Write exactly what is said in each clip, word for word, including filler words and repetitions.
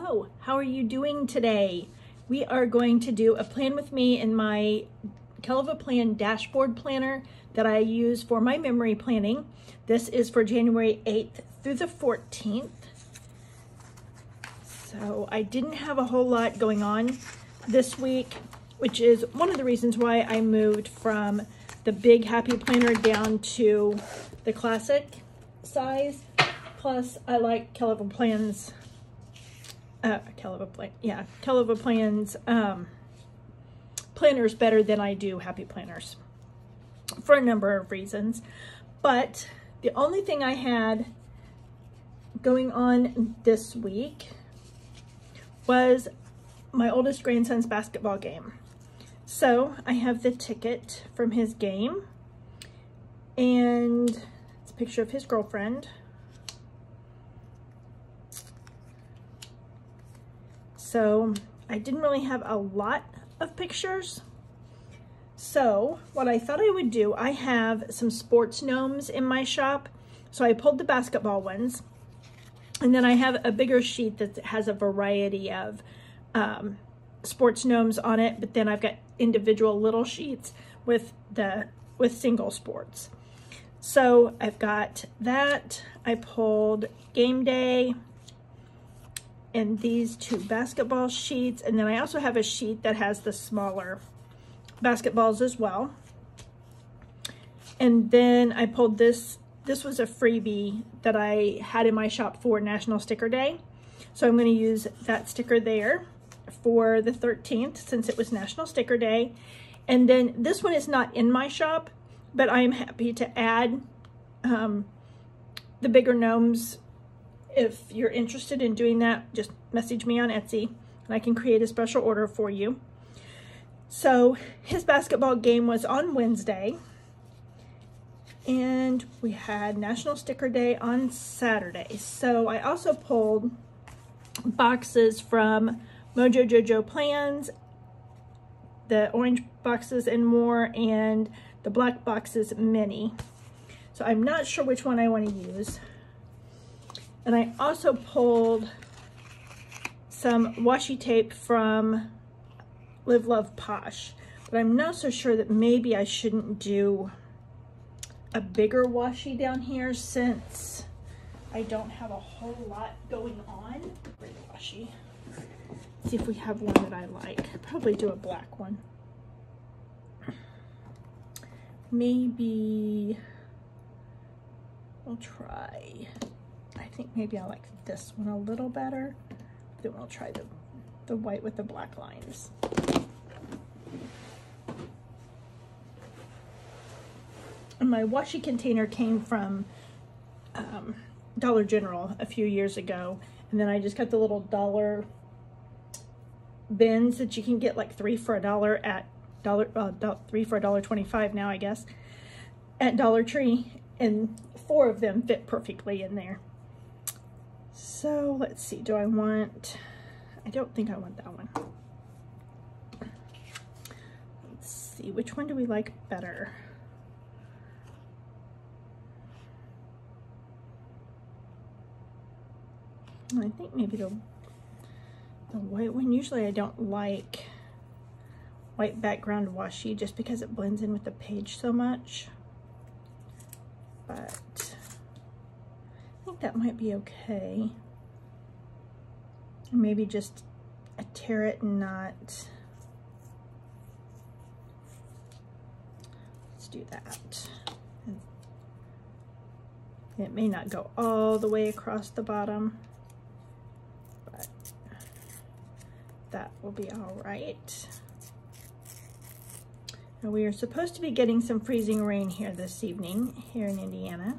Hello, how are you doing today? We are going to do a plan with me in my Kellofaplan dashboard planner that I use for my memory planning. This is for January eighth through the fourteenth. So I didn't have a whole lot going on this week, which is one of the reasons why I moved from the big Happy Planner down to the classic size. Plus, I like Kellofaplan's Uh, Kellofaplan, yeah, Kellofaplan's um, planners better than I do Happy Planners for a number of reasons. But the only thing I had going on this week was my oldest grandson's basketball game. So I have the ticket from his game, and it's a picture of his girlfriend. So I didn't really have a lot of pictures. So what I thought I would do, I have some sports gnomes in my shop. So I pulled the basketball ones, and then I have a bigger sheet that has a variety of um, sports gnomes on it, but then I've got individual little sheets with the with single sports. So I've got that. I pulled game day and these two basketball sheets, and then I also have a sheet that has the smaller basketballs as well. And then I pulled this this was a freebie that I had in my shop for National Sticker Day, so I'm going to use that sticker there for the thirteenth since it was National Sticker Day. And then this one is not in my shop, but I am happy to add um, the bigger gnomes. If you're interested in doing that, just message me on Etsy and I can create a special order for you. So his basketball game was on Wednesday, and we had National Sticker Day on Saturday. So I also pulled boxes from Mojo Jojo Plans, the orange boxes and more, and the black boxes mini. So I'm not sure which one I want to use. And I also pulled some washi tape from Live Love Posh, but I'm not so sure that maybe I shouldn't do a bigger washi down here since I don't have a whole lot going on. Great washi. Let's see if we have one that I like. I'll probably do a black one. Maybe we'll try. I think maybe I like this one a little better. Then we'll try the, the white with the black lines. And my washi container came from um, Dollar General a few years ago. And then I just got the little dollar bins that you can get like three for a dollar at dollar, uh, three for a dollar twenty-five now, I guess, at Dollar Tree. And four of them fit perfectly in there. So let's see, do I want, I don't think I want that one. Let's see, which one do we like better? I think maybe the, the white one. Usually I don't like white background washi just because it blends in with the page so much. But I think that might be okay. Maybe just a tear it and not. Let's do that. It may not go all the way across the bottom, but that will be all right. Now we are supposed to be getting some freezing rain here this evening here in Indiana.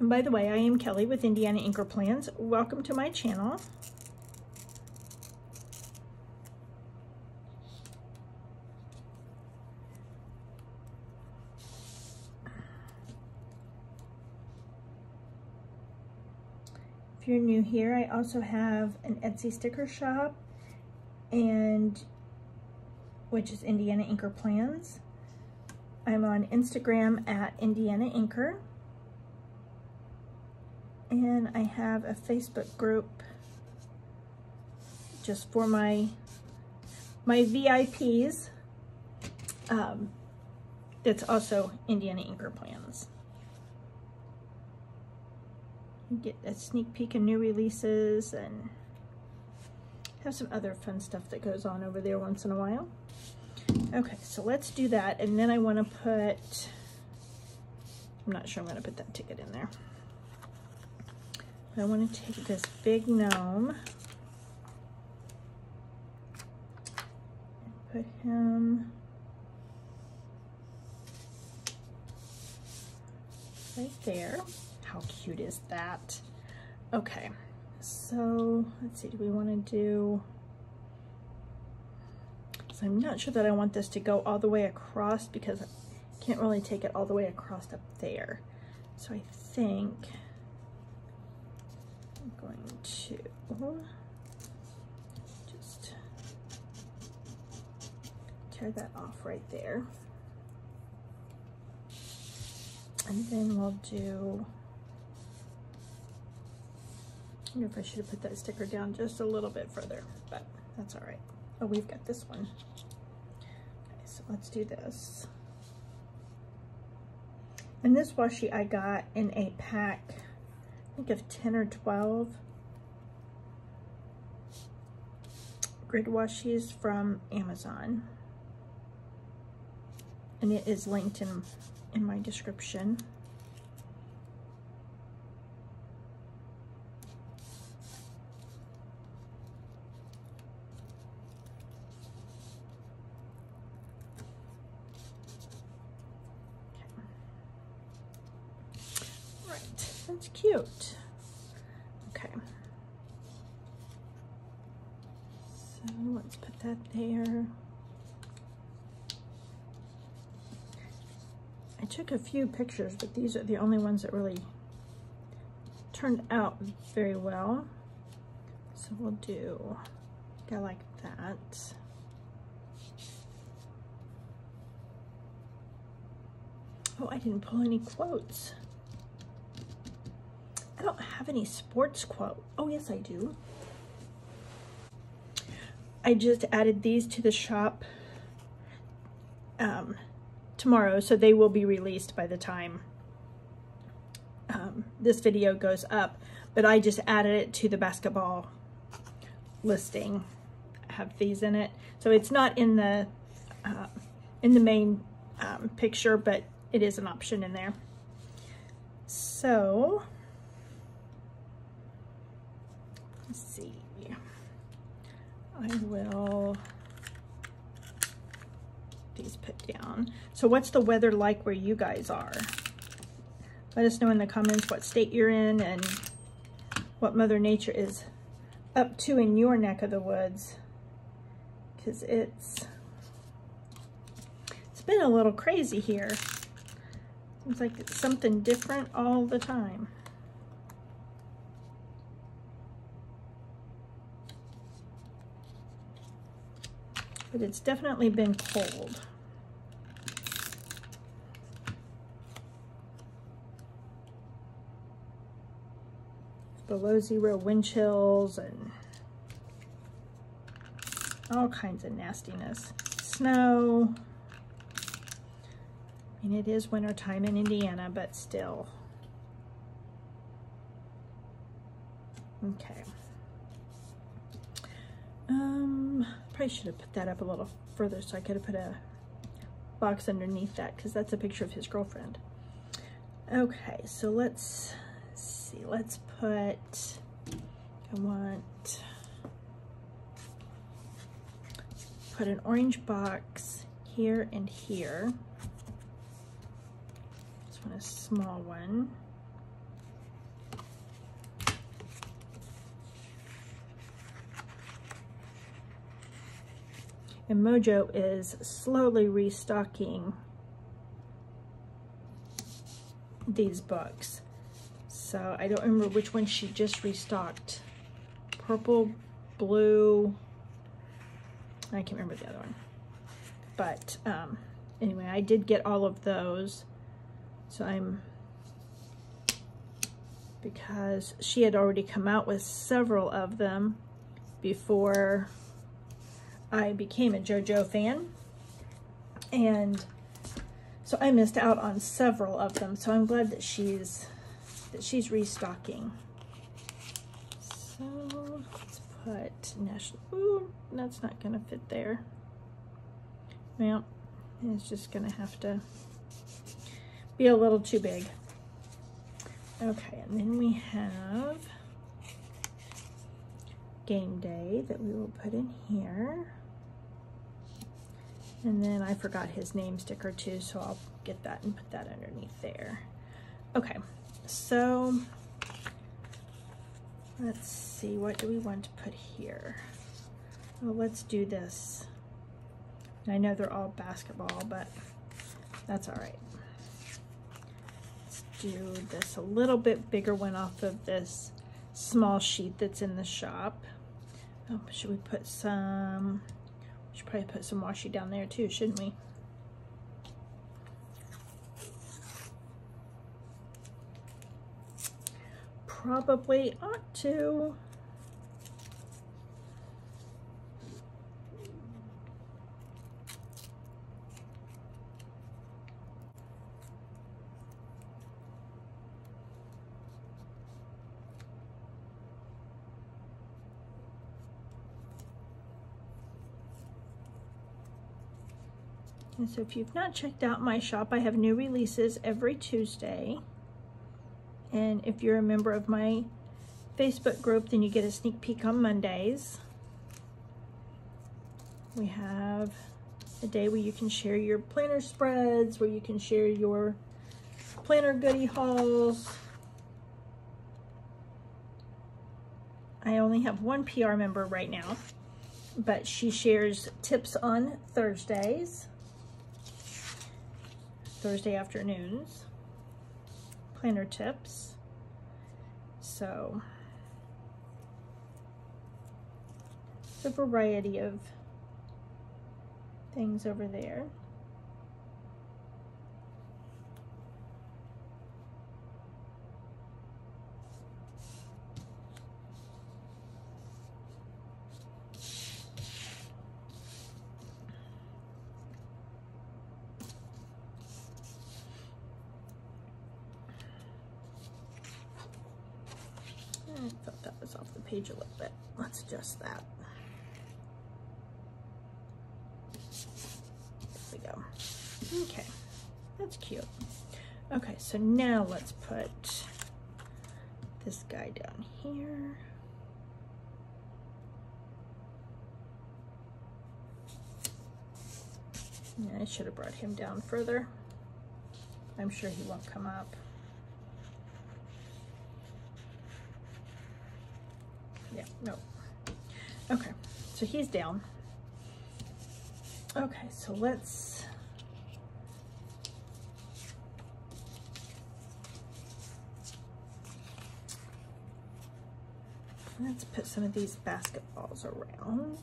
And by the way, I am Kelly with Indiana Inker Plans. Welcome to my channel. If you're new here, I also have an Etsy sticker shop, and which is Indiana Inker Plans. I'm on Instagram at Indiana Inker. And I have a Facebook group just for my my V I Ps. Um, it's also Indiana Inker Plans. You get a sneak peek of new releases and have some other fun stuff that goes on over there once in a while. Okay, so let's do that, and then I want to put, I'm not sure I'm going to put that ticket in there. But I want to take this big gnome and put him right there. How cute is that? Okay, so let's see, do we want to do, so I'm not sure that I want this to go all the way across because I can't really take it all the way across up there. So I think I'm going to just tear that off right there. And then we'll do, I don't know if I should have put that sticker down just a little bit further, but that's all right. Oh, we've got this one. Okay, so let's do this. And this washi I got in a pack, I think of ten or twelve grid washis from Amazon. And it is linked in, in my description. That's cute. Okay. So let's put that there. I took a few pictures, but these are the only ones that really turned out very well. So we'll do, go like that. Oh, I didn't pull any quotes. I don't have any sports quote. Oh yes, I do. I just added these to the shop um, tomorrow, so they will be released by the time um, this video goes up, but I just added it to the basketball listing. I have these in it, so it's not in the uh, in the main um, picture, but it is an option in there. So let's see, I will these put down. So what's the weather like where you guys are? Let us know in the comments what state you're in and what Mother Nature is up to in your neck of the woods, because it's it's been a little crazy here. It's like it's something different all the time. But it's definitely been cold. Below zero wind chills and all kinds of nastiness. Snow. I mean, it is wintertime in Indiana, but still. Okay. Um, probably should have put that up a little further so I could have put a box underneath that, because that's a picture of his girlfriend. Okay, so let's see. Let's put, I want, put an orange box here and here. Just want a small one. And Mojo is slowly restocking these books. So I don't remember which one she just restocked. Purple, blue, I can't remember the other one. But um, anyway, I did get all of those. So I'm, because she had already come out with several of them, before I became a JoJo fan, and so I missed out on several of them, so I'm glad that she's that she's restocking. So let's put national, ooh, that's not gonna fit there. Well, it's just gonna have to be a little too big. Okay, and then we have game day that we will put in here. And then I forgot his name sticker too, so I'll get that and put that underneath there. Okay, so let's see, what do we want to put here? Well, let's do this. I know they're all basketball, but that's all right. Let's do this a little bit bigger one off of this small sheet that's in the shop. Oh, should we put some... Should probably put some washi down there too, shouldn't we? Probably ought to. And so if you've not checked out my shop, I have new releases every Tuesday. And if you're a member of my Facebook group, then you get a sneak peek on Mondays. We have a day where you can share your planner spreads, where you can share your planner goodie hauls. I only have one P R member right now, but she shares tips on Thursdays. Thursday afternoons, planner tips. So, it's a variety of things over there. Page a little bit. Let's adjust that. There we go. Okay, that's cute. Okay, so now let's put this guy down here. Yeah, I should have brought him down further. I'm sure he won't come up. Yeah, no. Okay, so he's down. Okay, so let's let's put some of these basketballs around.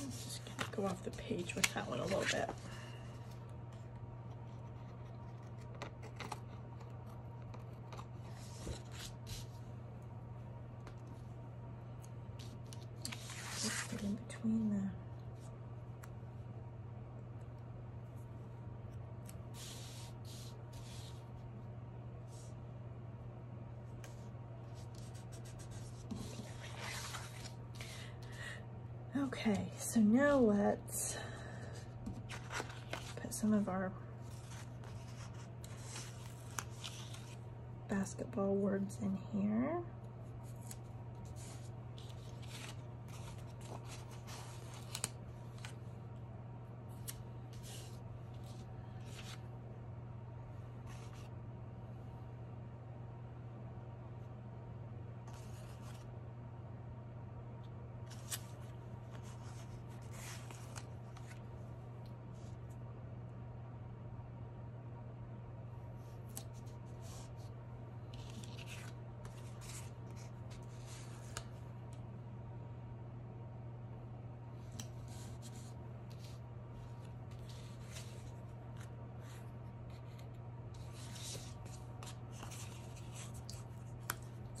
I'm just gonna go off the page with that one a little bit. Just put in between the Okay, so now let's put some of our basketball words in here.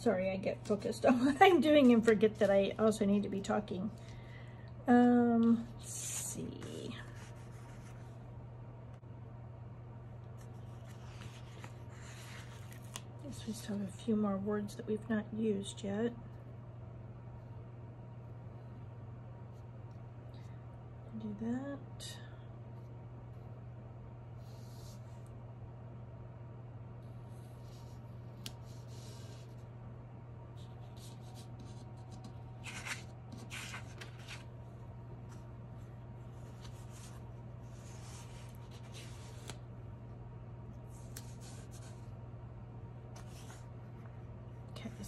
Sorry, I get focused on what I'm doing and forget that I also need to be talking. Um, let's see. I guess we still have a few more words that we've not used yet. Do that.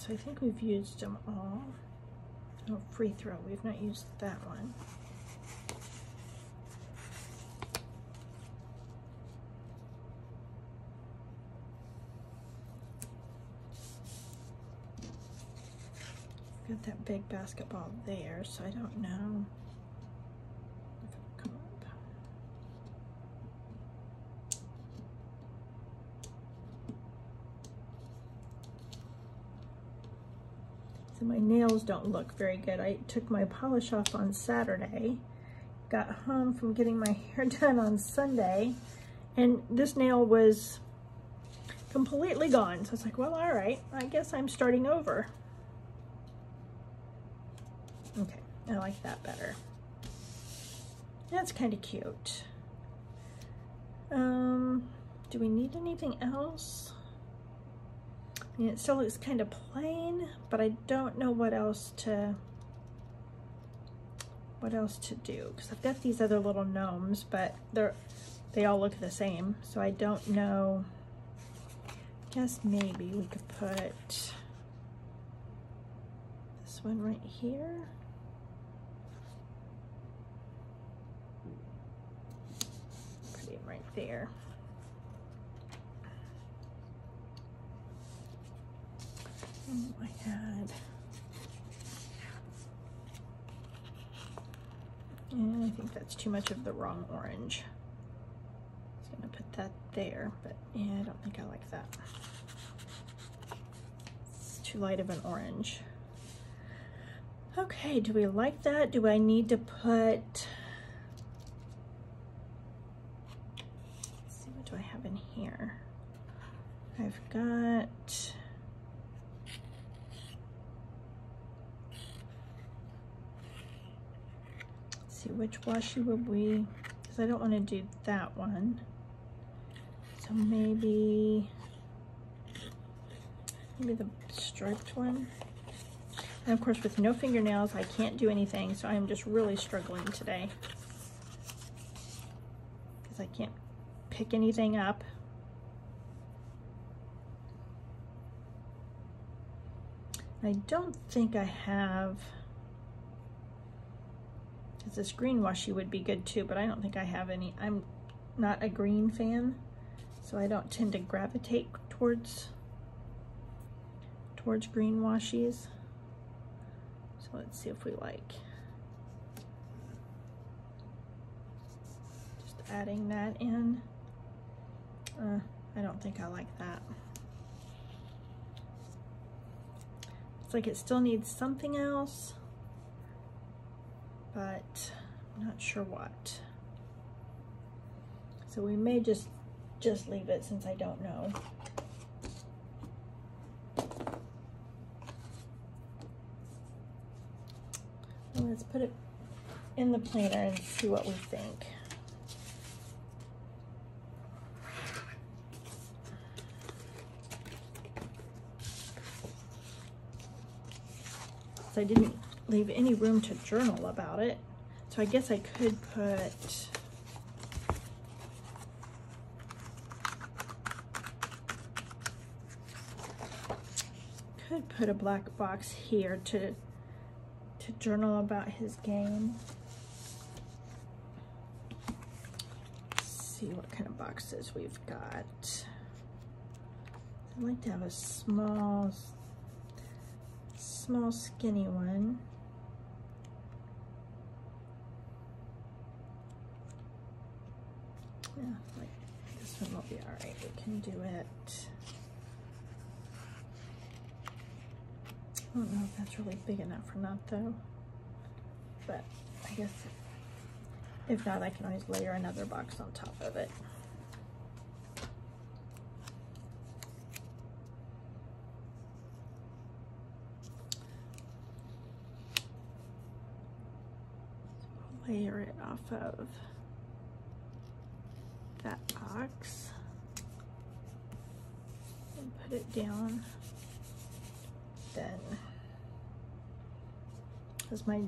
I think we've used them all. Oh, free throw, we've not used that one. We've got that big basketball there, so I don't know. So my nails don't look very good. I took my polish off on Saturday, got home from getting my hair done on Sunday, and this nail was completely gone. So it's like, well, all right, I guess I'm starting over. Okay, I like that better. That's kind of cute. Um, do we need anything else? And it still looks kind of plain, but I don't know what else to what else to do, because I've got these other little gnomes, but they're they all look the same, so I don't know. I guess maybe we could put this one right here. Put it right there. Oh my god. And I think that's too much of the wrong orange. I was gonna put that there, but yeah, I don't think I like that. It's too light of an orange. Okay, do we like that? Do I need to put... Let's see, what do I have in here? I've got... See which washi would we, because I don't want to do that one, so maybe maybe the striped one. And of course, with no fingernails, I can't do anything, so I'm just really struggling today because I can't pick anything up. I don't think I have. Because this green washi would be good too, but I don't think I have any. I'm not a green fan, so I don't tend to gravitate towards towards green washi's. So let's see if we like. Just adding that in. Uh, I don't think I like that. It's like it still needs something else, but I'm not sure what. So we may just just leave it since I don't know. Well, let's put it in the planner and see what we think. I didn't leave any room to journal about it. So I guess I could put could put a black box here to to journal about his game. Let's see what kind of boxes we've got. I'd like to have a small small skinny one. Yeah, like this one will be all right. We can do it. I don't know if that's really big enough or not though, but I guess if not, I can always layer another box on top of it. So layer it off of that box and put it down. Then, because my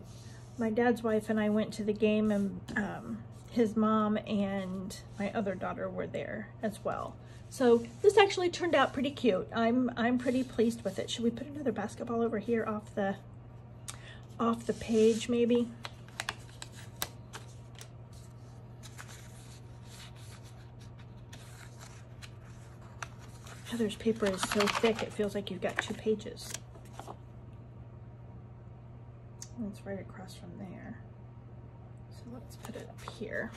my dad's wife and I went to the game, and um, his mom and my other daughter were there as well. So this actually turned out pretty cute. I'm I'm pretty pleased with it. Should we put another basketball over here off the off the page maybe? Heather's paper is so thick it feels like you've got two pages. It's right across from there. So let's put it up here.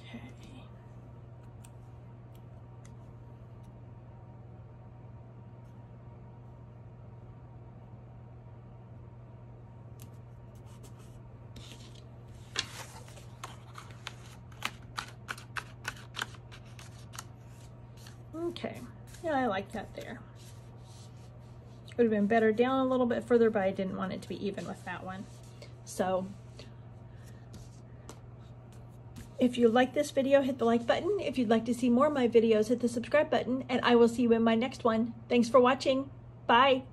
Okay. Okay, yeah, I like that there. It would have been better down a little bit further, but I didn't want it to be even with that one. So if you like this video, hit the like button. If you'd like to see more of my videos, hit the subscribe button, and I will see you in my next one. Thanks for watching. Bye.